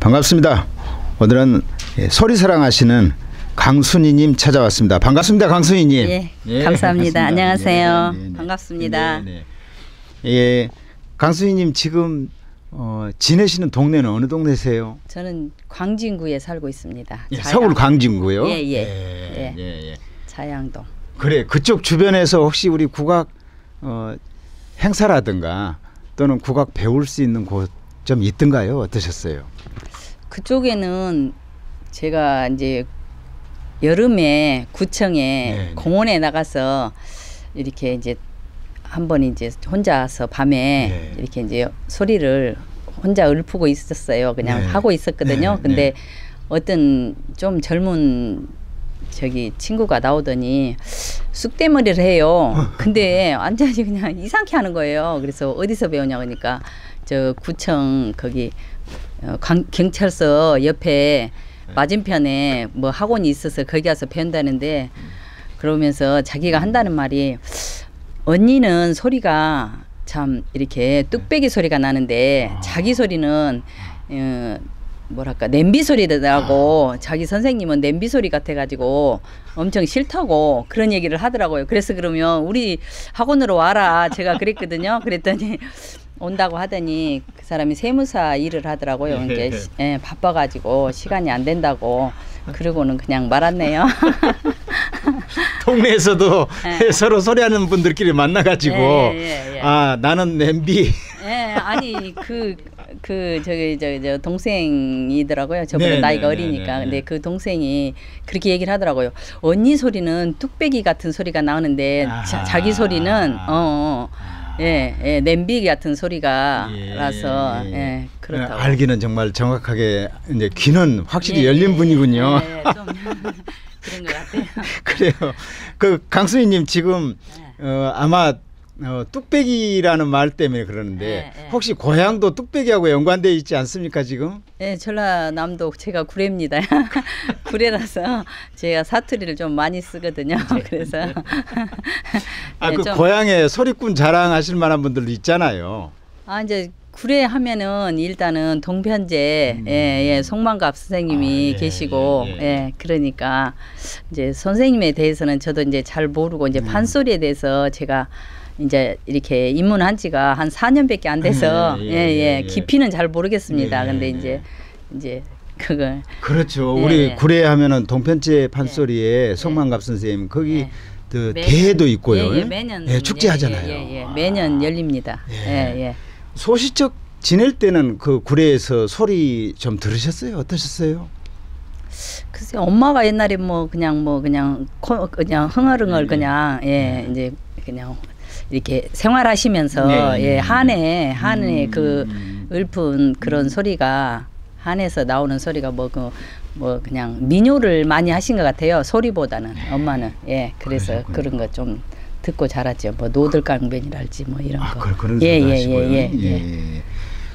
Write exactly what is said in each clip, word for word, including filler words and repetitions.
반갑습니다. 오늘은 소리 사랑하시는 강순이님 찾아왔습니다. 반갑습니다, 강순이님. 예, 예, 감사합니다. 반갑습니다. 안녕하세요. 예, 네, 네. 반갑습니다. 네, 네. 예, 강순이님 지금 어, 지내시는 동네는 어느 동네세요? 저는 광진구에 살고 있습니다. 예, 서울 광진구요? 예, 예. 예, 예. 예, 예. 자양동. 그래, 그쪽 주변에서 혹시 우리 국악 어, 행사라든가 또는 국악 배울 수 있는 곳 좀 있던가요? 어떠셨어요? 그쪽에는 제가 이제 여름에 구청에 네네. 공원에 나가서 이렇게 이제 한번 이제 혼자서 밤에 네네. 이렇게 이제 소리를 혼자 읊고 있었어요. 그냥 네네. 하고 있었거든요. 네네. 근데 네네. 어떤 좀 젊은 저기 친구가 나오더니 쑥대머리를 해요. 근데 완전히 그냥 이상하게 하는 거예요. 그래서 어디서 배우냐고 하니까 저 구청 거기 어, 강, 경찰서 옆에 맞은편에 뭐 학원이 있어서 거기 가서 배운다는데, 그러면서 자기가 한다는 말이, 언니는 소리가 참 이렇게 뚝배기 소리가 나는데 자기 소리는 어, 뭐랄까 냄비 소리라고, 자기 선생님은 냄비 소리 같아가지고 엄청 싫다고 그런 얘기를 하더라고요. 그래서 그러면 우리 학원으로 와라 제가 그랬거든요. 그랬더니 온다고 하더니 그 사람이 세무사 일을 하더라고요. 이렇게 시, 예, 바빠가지고 시간이 안 된다고 그러고는 그냥 말았네요. 동네에서도 예. 서로 소리하는 분들끼리 만나가지고 예, 예, 예. 아 나는 냄비. 예, 아니 그 그 저기 저기 저 동생이더라고요. 저보다 네, 나이가 네, 어리니까. 네, 근데 네. 그 동생이 그렇게 얘기를 하더라고요. 언니 소리는 뚝배기 같은 소리가 나오는데 아 자, 자기 소리는 어. 어. 예, 예, 냄비 같은 소리가라서 예, 예, 예, 그렇다고. 알기는 정말 정확하게 이제 귀는 확실히 예, 열린 예, 분이군요. 예, 좀 그런 것 같아요. 그래요. 그 강순이님 지금 예. 어, 아마 어, 뚝배기라는 말 때문에 그러는데 예, 예. 혹시 고향도 뚝배기하고 연관되어 있지 않습니까 지금? 예, 전라남도 제가 구례입니다. 구례라서 제가 사투리를 좀 많이 쓰거든요. 그래서 아, 그 네, 고향에 소리꾼 자랑하실 만한 분들도 있잖아요. 아, 이제 구례 하면은 일단은 동편제 음. 예, 예, 송만갑 선생님이 아, 예, 계시고 예, 예. 예, 그러니까 이제 선생님에 대해서는 저도 이제 잘 모르고 이제 음. 판소리에 대해서 제가 이제 이렇게 입문한 지가 한 사 년밖에 안 돼서 예예 예, 예, 예. 깊이는 잘 모르겠습니다. 예, 근데 이제 이제 그걸 그렇죠. 예, 우리 구례 하면은 동편제 판소리에 예, 송만갑 예. 선생님 거기 예. 그 매년, 대회도 있고요. 예, 예, 매년 예, 축제하잖아요. 예, 예, 예, 아. 매년 열립니다. 예. 예, 예. 소시적 지낼 때는 그 구례에서 소리 좀 들으셨어요? 어떠셨어요? 글쎄, 엄마가 옛날에 뭐 그냥 뭐 그냥 코, 그냥 흥얼흥얼 예, 그냥 예, 예 이제 그냥 이렇게 생활하시면서 네. 예, 한해 한해 음. 그 읊은 그런 소리가 한에서 나오는 소리가 뭐 그 뭐 그냥 민요를 많이 하신 것 같아요. 소리보다는 네. 엄마는 예 그래서 그러셨군요. 그런 거 좀 듣고 자랐죠. 뭐 노들강변이랄지 뭐 이런 아, 거. 그런 예, 예, 예, 예, 예. 예.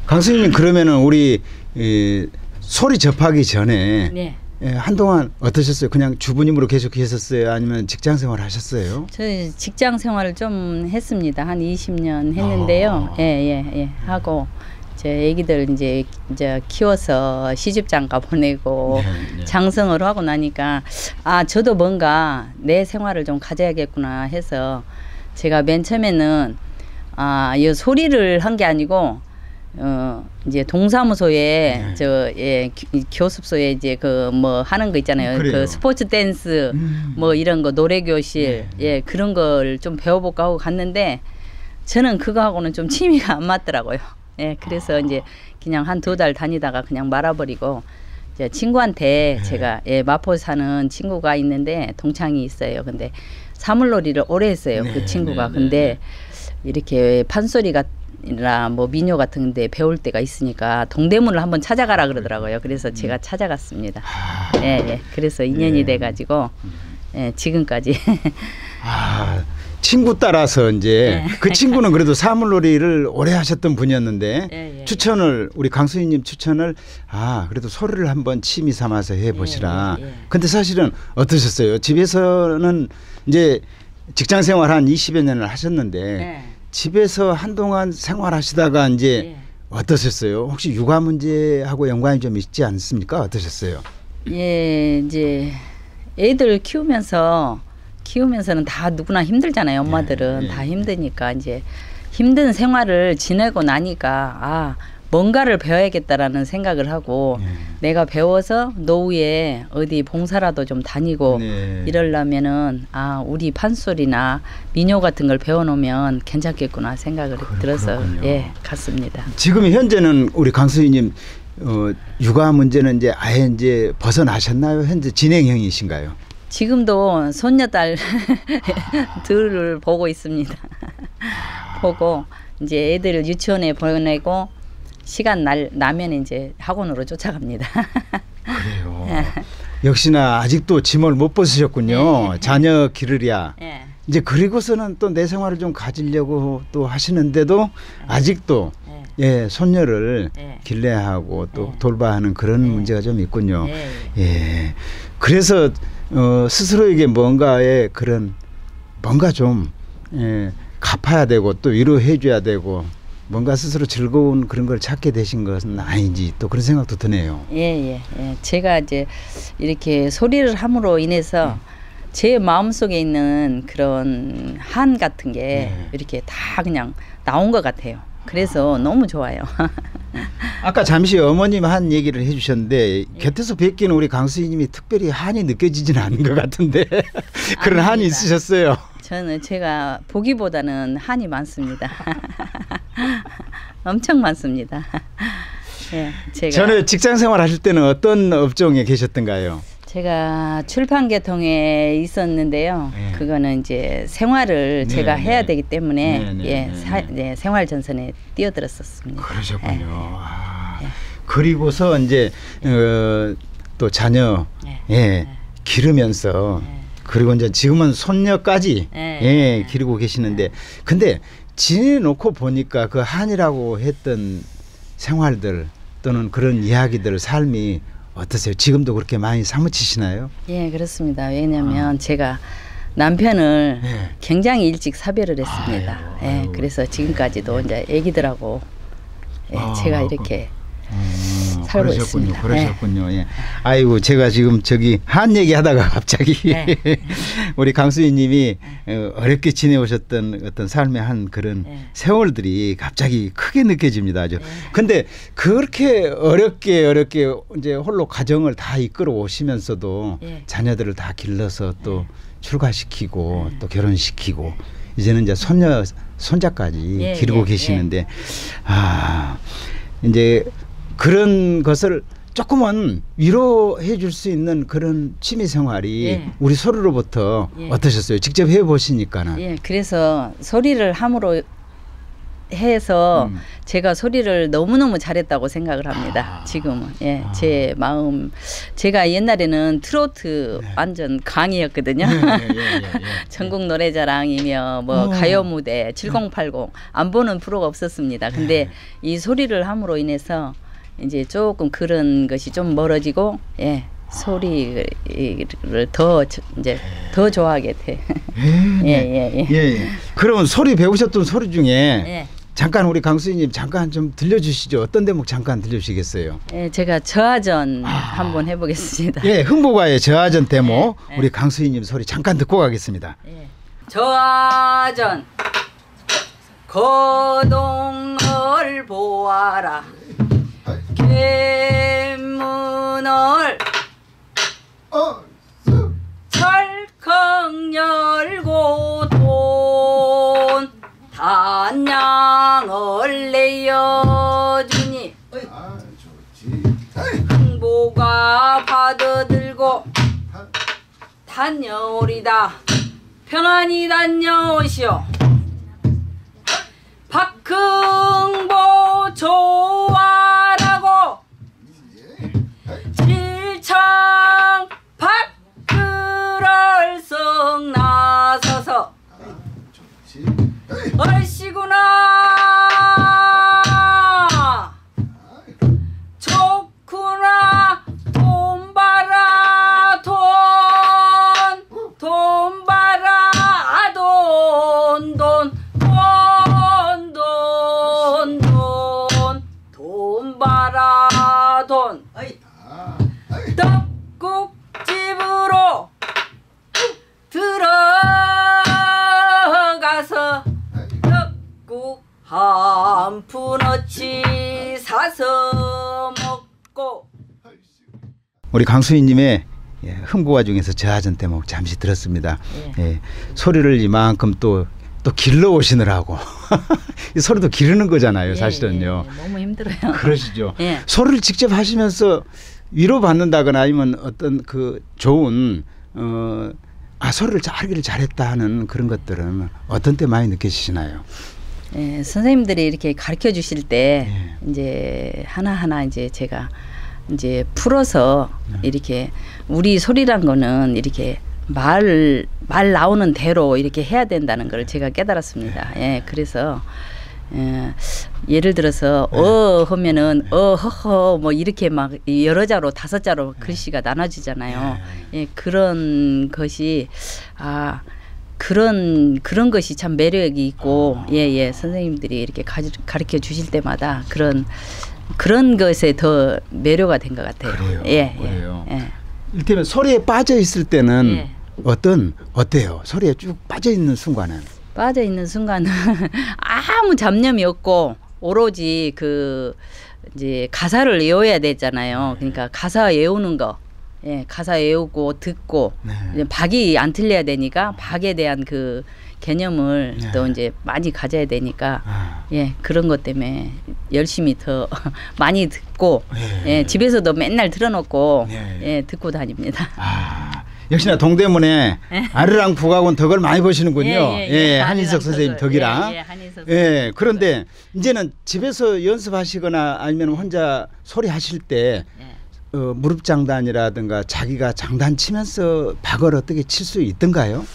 강수님 그러면은 우리 이, 소리 접하기 전에. 네. 예, 한동안 어떠셨어요? 그냥 주부님으로 계속 계셨어요? 아니면 직장 생활 하셨어요? 저 직장 생활을 좀 했습니다. 한 이십 년 했는데요. 아. 예, 예, 예. 하고 제 애기들 이제 이제 키워서 시집장가 보내고 네, 네. 장성을 하고 나니까 아, 저도 뭔가 내 생활을 좀 가져야겠구나 해서 제가 맨 처음에는 아, 이 소리를 한 게 아니고 어 이제 동사무소에 네. 저 예 교습소에 이제 그 뭐 하는 거 있잖아요. 그래요. 그 스포츠 댄스 음. 뭐 이런 거 노래 교실 네. 예 그런 걸 좀 배워볼까 하고 갔는데 저는 그거하고는 좀 취미가 안 맞더라고요. 예 그래서 아. 이제 그냥 한 두 달 다니다가 그냥 말아버리고 이제 친구한테 네. 제가 예 마포 사는 친구가 있는데 동창이 있어요. 근데 사물놀이를 오래 했어요. 네. 그 친구가 네. 근데 네. 이렇게 판소리가 이라 뭐 민요 같은데 배울 때가 있으니까 동대문을 한번 찾아가라 그러더라고요. 그래서 제가 찾아갔습니다. 아, 예, 예. 그래서 인연이 예. 돼가지고 예, 지금까지. 아, 친구 따라서 이제 예. 그 친구는 그래도 사물놀이를 오래 하셨던 분이었는데 예, 예, 추천을 우리 강순이님 추천을 아 그래도 소리를 한번 취미 삼아서 해보시라. 예, 예, 예. 근데 사실은 어떠셨어요? 집에서는 이제 직장 생활 한 이십여 년을 하셨는데. 예. 집에서 한동안 생활하시다가 이제 예. 어떠셨어요? 혹시 육아 문제하고 연관이 좀 있지 않습니까? 어떠셨어요? 예, 이제 애들 키우면서 키우면서는 다 누구나 힘들잖아요. 엄마들은 예, 예. 다 힘드니까 이제 힘든 생활을 지내고 나니까 아 뭔가를 배워야겠다라는 생각을 하고 예. 내가 배워서 노후에 어디 봉사라도 좀 다니고 예. 이러려면은 아 우리 판소리나 민요 같은 걸 배워놓으면 괜찮겠구나 생각을 그, 들어서 그렇군요. 예 갔습니다. 지금 현재는 우리 강순이님 어, 육아 문제는 이제 아예 이제 벗어나셨나요? 현재 진행형이신가요? 지금도 손녀딸 둘을 보고 있습니다. 보고 이제 애들을 유치원에 보내고 시간 날 나면 이제 학원으로 쫓아갑니다. 그래요. 역시나 아직도 짐을 못 벗으셨군요. 네. 자녀 기르랴. 네. 이제 그리고서는 또 내 생활을 좀 가지려고 또 하시는데도 네. 아직도 네. 예 손녀를 네. 길러야 하고 또 네. 돌봐야 하는 그런 네. 문제가 좀 있군요. 네. 예. 그래서 어, 스스로에게 뭔가의 그런 뭔가 좀 예, 갚아야 되고 또 위로해줘야 되고. 뭔가 스스로 즐거운 그런 걸 찾게 되신 것은 아닌지 또 그런 생각도 드네요. 예예. 예, 예. 제가 이제 이렇게 소리를 함으로 인해서 음. 제 마음속에 있는 그런 한 같은 게 예. 이렇게 다 그냥 나온 것 같아요. 그래서 아. 너무 좋아요. 아까 잠시 어머님 한 얘기를 해주셨는데 예. 곁에서 뵙기는 우리 강순이님이 특별히 한이 느껴지진 않은 것 같은데 그런 아닙니다. 한이 있으셨어요? 저는 제가 보기보다는 한이 많습니다. 엄청 많습니다. 예, 제가 전에 직장 생활하실 때는 어떤 업종에 계셨던가요? 제가 출판 계통에 있었는데요. 예. 그거는 이제 생활을 네, 제가 네. 해야 되기 때문에 네, 네, 예, 네, 사, 네. 예, 생활 전선에 뛰어들었었습니다. 그러셨군요. 예. 아, 예. 그리고서 이제 예. 어, 또 자녀 예. 예, 예. 기르면서 예. 그리고 이제 지금은 손녀까지 예, 예, 예. 기르고 계시는데 예. 근데 지내놓고 보니까 그 한이라고 했던 생활들 또는 그런 이야기들 삶이 어떠세요? 지금도 그렇게 많이 사무치시나요? 예, 그렇습니다. 왜냐하면 아. 제가 남편을 예. 굉장히 일찍 사별을 했습니다. 아유, 아유. 예, 그래서 지금까지도 이제 애기들하고 예, 아, 제가 이렇게 음, 살고 그러셨군요, 있습니다. 그러셨군요. 예. 예. 아이고 제가 지금 저기 한 얘기하다가 갑자기 예. 우리 강순이님이 예. 어렵게 지내오셨던 어떤 삶의 한 그런 예. 세월들이 갑자기 크게 느껴집니다. 아주. 예. 근데 그렇게 어렵게 어렵게 이제 홀로 가정을 다 이끌어 오시면서도 예. 자녀들을 다 길러서 또 예. 출가시키고 예. 또 결혼시키고 이제는 이제 손녀 손자까지 예. 기르고 예. 계시는데 예. 아 이제. 그런 것을 조금은 위로해 줄 수 있는 그런 취미생활이 예. 우리 소리로부터 예. 어떠셨어요? 직접 해보시니까는. 예, 그래서 소리를 함으로 해서 음. 제가 소리를 너무너무 잘했다고 생각을 합니다. 아. 지금은. 예, 아. 제 마음. 제가 옛날에는 트로트 네. 완전 강이었거든요. 예, 예, 예, 예. 전국 노래자랑이며 뭐 오. 가요무대 칠공팔공 안 보는 프로가 없었습니다. 근데 예. 이 소리를 함으로 인해서 이제 조금 그런 것이 좀 멀어지고 예 소리를 더 이제 더 좋아하게 돼. 예예예. 예, 예. 예, 예. 그러면 소리 배우셨던 소리 중에 예. 잠깐 우리 강순이님 잠깐 좀 들려주시죠. 어떤 대목 잠깐 들려주시겠어요? 예, 제가 저하전 아. 한번 해보겠습니다. 예, 흥보가의 저하전 대목 예, 예. 우리 강순이님 소리 잠깐 듣고 가겠습니다. 예. 저하전 거동을 보아라. 대문을 어, 철컹 열고 돈 단양을 내어주니 아, 흥보가 받아들고 다녀오리다. 평안히 다녀오시오. 박흥보 좋아 칠창 밖으로 성 나서서 얼씨구나 좋구나 돈 벌아 돈 돈 벌아 돈 돈 돈 돈 돈 떡국집으로 들어가서 떡국 한 푼 어치 사서 먹고. 우리 강순이님의 흥보가 중에서 저하전 대목 잠시 들었습니다. 예. 예. 소리를 이만큼 또 또 길러 오시느라고 이 소리도 기르는 거잖아요, 예, 사실은요. 예, 너무 힘들어요. 그러시죠. 예. 소리를 직접 하시면서 위로받는다거나 아니면 어떤 그 좋은 어, 아 소리를 잘 하기를 잘했다 하는 그런 것들은 어떤 때 많이 느껴지시나요? 예, 선생님들이 이렇게 가르쳐 주실 때 예. 이제 하나하나 이제 제가 이제 풀어서 예. 이렇게 우리 소리란 거는 이렇게 말, 말 나오는 대로 이렇게 해야 된다는 걸 제가 깨달았습니다. 예, 그래서 예, 예를 들어서 네. 어 하면은 네. 어 허허 뭐 이렇게 막 여러 자로 다섯 자로 네. 글씨가 나눠지잖아요. 네. 예, 그런 것이 아 그런 그런 것이 참 매력이 있고 예예 예, 선생님들이 이렇게 가르쳐 주실 때마다 그런 그런 것에 더 매료가 된 것 같아요. 그래요. 예, 그래요. 예. 일테면 소리에 빠져 있을 때는 예. 어떤 어때요? 소리에 쭉 빠져 있는 순간은 빠져 있는 순간은 아무 잡념이 없고 오로지 그 이제 가사를 외워야 되잖아요. 그러니까 가사 외우는 거, 예, 가사 외우고 듣고 네. 박이 안 틀려야 되니까 박에 대한 그 개념을 네. 또 이제 많이 가져야 되니까 아. 예 그런 것 때문에 열심히 더 많이 듣고 예, 예 집에서도 맨날 틀어놓고 예, 예. 예 듣고 다닙니다. 아. 역시나 동대문에 예. 아르랑 국악원 덕을 많이 보시는군요. 예, 예, 예. 예 한인석 선생님 덕이랑. 예, 예, 한인석 예 그런데 덕을. 이제는 집에서 연습하시거나 아니면 혼자 소리 하실 때 예. 어, 무릎 장단이라든가 자기가 장단 치면서 박을 어떻게 칠 수 있던가요?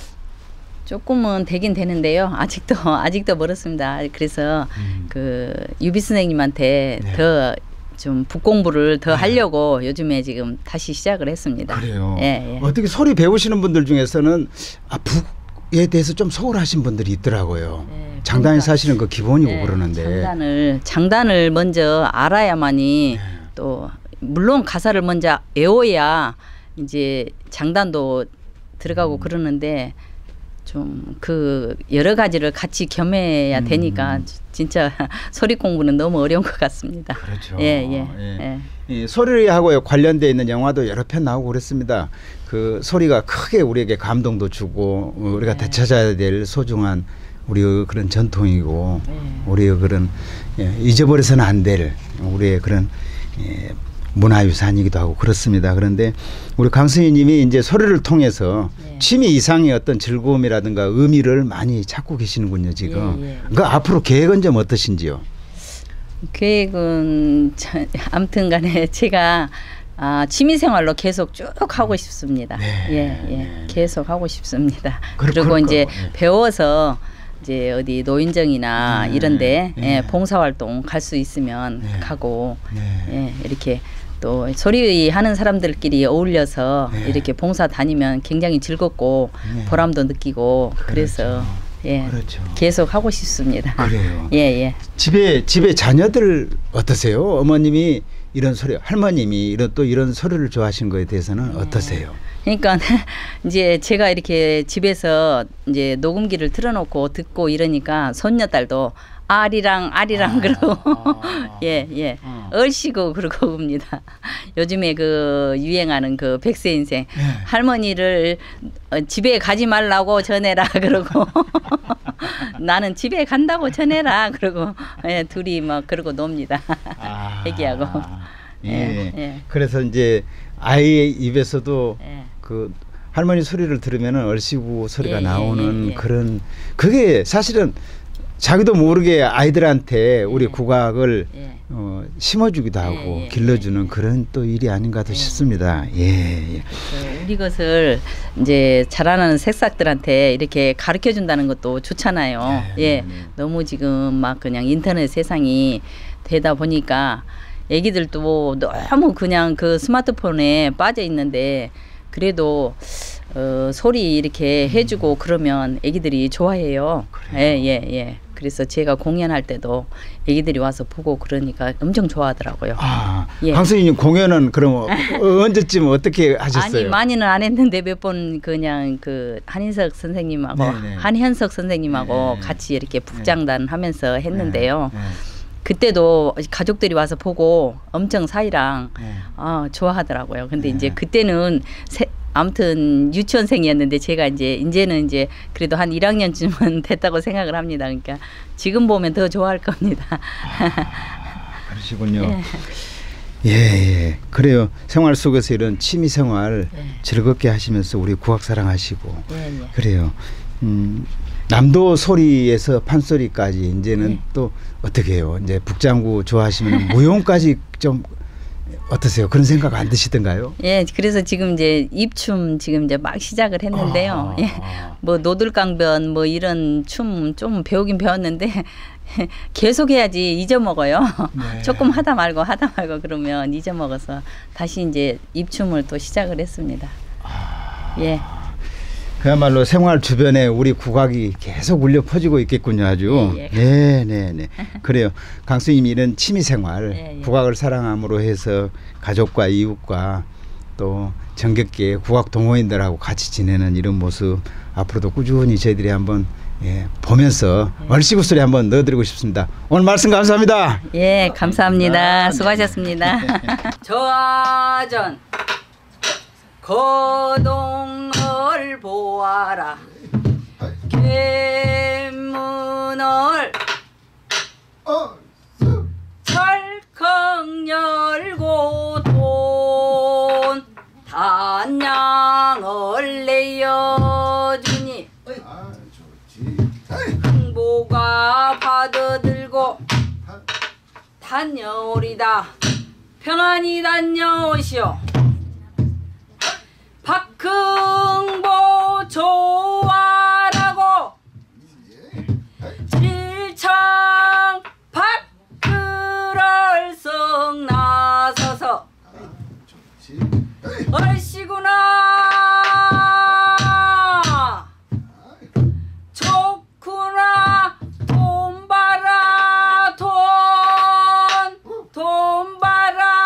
조금은 되긴 되는데요. 아직도 아직도 멀었습니다. 그래서 음. 그 유비 선생님한테 네. 더 좀 북공부를 더 하려고 네. 요즘에 지금 다시 시작을 했습니다. 그래요. 예, 예. 어떻게 소리 배우시는 분들 중에서는 아, 북에 대해서 좀 소홀하신 분들이 있더라고요. 네, 장단이 그러니까, 사실은 그 기본이고 네, 그러는데 장단을 장단을 먼저 알아야만이 네. 또 물론 가사를 먼저 외워야 이제 장단도 들어가고 음. 그러는데. 좀 그 여러 가지를 같이 겸해야 음. 되니까 진짜 소리 공부는 너무 어려운 것 같습니다. 그렇죠. 예, 예, 예. 예. 예, 소리하고 관련되어 있는 영화도 여러 편 나오고 그랬습니다. 그 소리가 크게 우리에게 감동도 주고 우리가 예. 되찾아야 될 소중한 우리의 그런 전통이고 예. 우리의 그런 예, 잊어버려서는 안 될 우리의 그런 예, 문화유산이기도 하고 그렇습니다. 그런데 우리 강순이님이 이제 소리를 통해서 예. 취미 이상의 어떤 즐거움이라든가 의미를 많이 찾고 계시는군요 지금. 예, 예. 그 앞으로 계획은 좀 어떠신지요? 계획은 아무튼간에 제가 아, 취미생활로 계속 쭉 하고 싶습니다. 네. 예, 예. 계속 하고 싶습니다. 그렇, 그리고 그럴까요? 이제 네. 배워서. 이제 어디 노인정이나 네, 이런데 네. 예, 봉사활동 갈 수 있으면 네. 가고 네. 예, 이렇게 또 소리 하는 사람들끼리 어울려서 네. 이렇게 봉사 다니면 굉장히 즐겁고 네. 보람도 느끼고 그렇죠. 그래서 예, 그렇죠. 계속 하고 싶습니다. 그래요. 예, 예. 집에 집에 자녀들 어떠세요? 어머님이 이런 소리, 할머님이 이런 또 이런 소리를 좋아하신 거에 대해서는 네. 어떠세요? 그러니까 이제 제가 이렇게 집에서 이제 녹음기를 틀어놓고 듣고 이러니까 손녀딸도 아리랑 아리랑 아, 그러고 예예 아, 예. 아. 얼씨구 그러고 옵니다. 요즘에 그 유행하는 그 백세 인생 예. 할머니를 집에 가지 말라고 전해라 그러고 나는 집에 간다고 전해라 그러고 예, 둘이 막 그러고 놉니다. 아, 얘기하고 예. 예, 예. 그래서 이제 아이의 입에서도 예. 그 할머니 소리를 들으면은 얼씨구 소리가 예, 나오는 예, 예. 그런 그게 사실은 자기도 모르게 아이들한테 우리 예. 국악을 예. 어, 심어주기도 하고 예, 예, 길러주는 예, 예. 그런 또 일이 아닌가도 예. 싶습니다. 예, 예. 우리 것을 이제 자라나는 새싹들한테 이렇게 가르쳐 준다는 것도 좋잖아요. 예, 예. 너무 지금 막 그냥 인터넷 세상이 되다 보니까 애기들도 너무 그냥 그 스마트폰에 빠져 있는데 그래도 어, 소리 이렇게 해주고 그러면 애기들이 좋아해요. 예예예. 예, 예. 그래서 제가 공연할 때도 애기들이 와서 보고 그러니까 엄청 좋아하더라고요. 아, 예. 강순이님 공연은 그럼 언제쯤 어떻게 하셨어요? 아니 많이는 안 했는데 몇 번 그냥 그 한인석 선생님하고 네네. 한현석 선생님하고 네네. 같이 이렇게 북장단 네네. 하면서 했는데요. 네네. 그때도 가족들이 와서 보고 엄청 사이랑 네. 아, 좋아하더라고요. 근데 네. 이제 그때는 세, 아무튼 유치원생이었는데 제가 이제 이제는 이제 그래도 한 일 학년쯤은 됐다고 생각을 합니다. 그러니까 지금 보면 더 좋아할 겁니다. 아, 그러시군요. 네. 예, 예. 그래요. 생활 속에서 이런 취미 생활 네. 즐겁게 하시면서 우리 국악 사랑하시고 네, 네. 그래요. 음. 남도 소리에서 판소리까지 이제는 네. 또 어떻게 해요? 이제 북장구 좋아하시면 무용까지 좀 어떠세요? 그런 생각 안 드시던가요? 예, 그래서 지금 이제 입춤 지금 이제 막 시작을 했는데요. 아, 예, 뭐 노들강변 뭐 이런 춤 좀 배우긴 배웠는데 계속 해야지 잊어먹어요. 네. 조금 하다 말고 하다 말고 그러면 잊어먹어서 다시 이제 입춤을 또 시작을 했습니다. 아. 예. 그야말로 생활 주변에 우리 국악이 계속 울려 퍼지고 있겠군요. 아주. 예, 예. 네, 네, 네. 그래요. 강순님이 이런 취미생활, 예, 예. 국악을 사랑함으로 해서 가족과 이웃과 또 정겹게 국악 동호인들하고 같이 지내는 이런 모습 앞으로도 꾸준히 저희들이 한번 예, 보면서 예. 얼씨구슬에 한번 넣어드리고 싶습니다. 오늘 말씀 감사합니다. 예, 감사합니다. 수고하셨습니다. 저하전 거동을 보아라 갯문을 철컹 열고 돈 단양을 내어주니 흥보가 받아들고 다녀오리다. 평안히 다녀오시오. 박흥보 조화라고 질창 밖으로 성 나서서 얼씨구나 좋구나 돈 벌아 돈 돈 벌아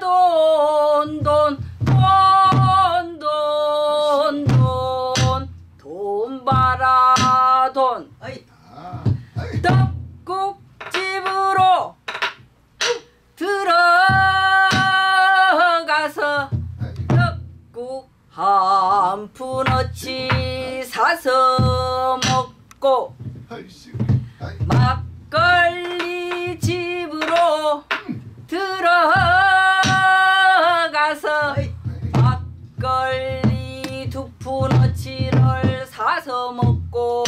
돈 돈 바라돈 떡국집으로 들어가서 떡국 한 푼 어치 사서 먹고 막걸리 집으로 들어가서 막걸리 두 푼 어치를 사서 먹고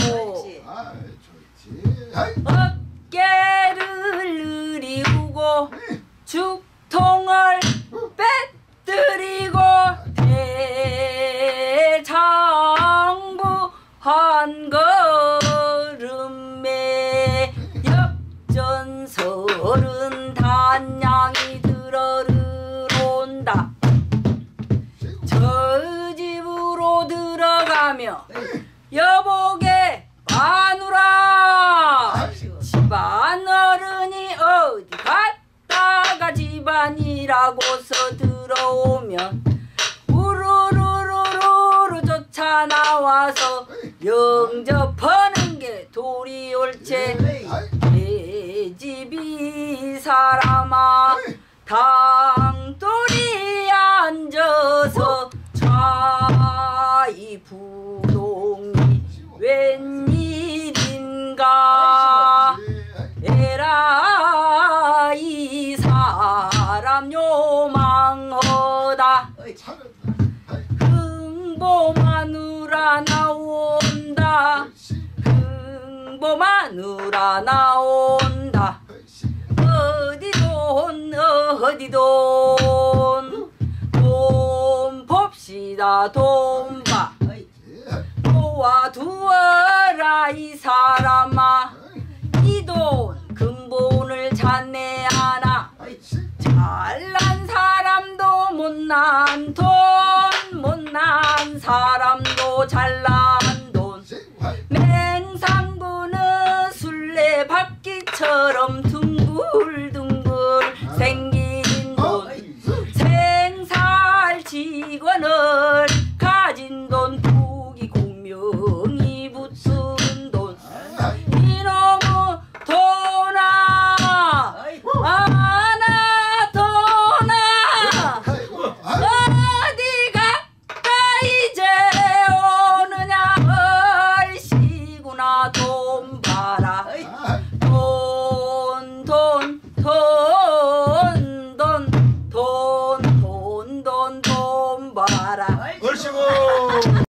어깨를 으리우고 죽통을 빼뜨리고 대장구 한 걸음에 역전 서른 단양이 들어온다. 저 집으로 들어가며 여보게 마누라 집안 어른이 어디 갔다가 집안이라고서 들어오면 우르르르르르 쫓아 나와서 영접하는 게 도리 옳지. 내 집이 사람아 당돌이 앉아서 좌이부동 웬일인가 에라 이 사람 요망하다. 흥보 마누라 나온다. 흥보 마누라 나온다. 어디돈 어디돈 돈 봅시다 돈 봐. 도와두어라 이 사람아 이 돈 근본을 찾네 하나 잘난 사람도 못난 돈 못난 사람도 잘난 돈 맹상부는 술래 직원을 가진 돈 부기 공명이 붙은 돈 이놈의 돈아 아나 돈아 어디가 이제 오느냐 얼씨구나 돈 봐라 돈 돈 돈 얼씨구